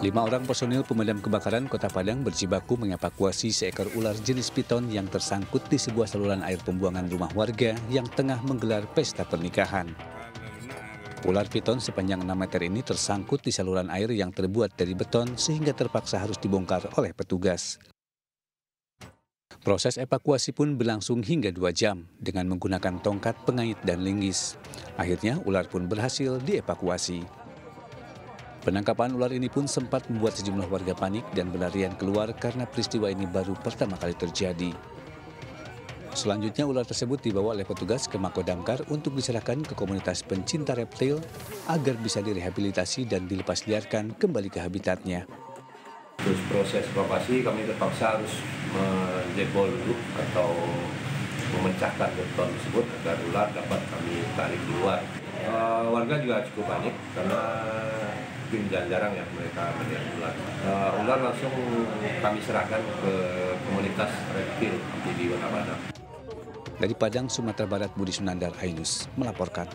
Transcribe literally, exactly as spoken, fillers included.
Lima orang personil pemadam kebakaran Kota Padang berjibaku mengevakuasi seekor ular jenis piton yang tersangkut di sebuah saluran air pembuangan rumah warga yang tengah menggelar pesta pernikahan. Ular piton sepanjang enam meter ini tersangkut di saluran air yang terbuat dari beton sehingga terpaksa harus dibongkar oleh petugas. Proses evakuasi pun berlangsung hingga dua jam dengan menggunakan tongkat, pengait, dan linggis. Akhirnya ular pun berhasil dievakuasi. Penangkapan ular ini pun sempat membuat sejumlah warga panik dan berlarian keluar karena peristiwa ini baru pertama kali terjadi. Selanjutnya ular tersebut dibawa oleh petugas ke Mako Damkar untuk diserahkan ke komunitas pencinta reptil agar bisa direhabilitasi dan dilepas liarkan kembali ke habitatnya. Terus proses evakuasi kami terpaksa harus menjebol dulu atau memecahkan beton tersebut agar ular dapat kami tarik keluar. Uh, warga juga cukup panik karena jarang-jarang ya mereka melihat ular. Uh, ular langsung kami serahkan ke komunitas reptil di Wonoganda. Dari Padang, Sumatera Barat, Budi Sunandar, Ainus melaporkan.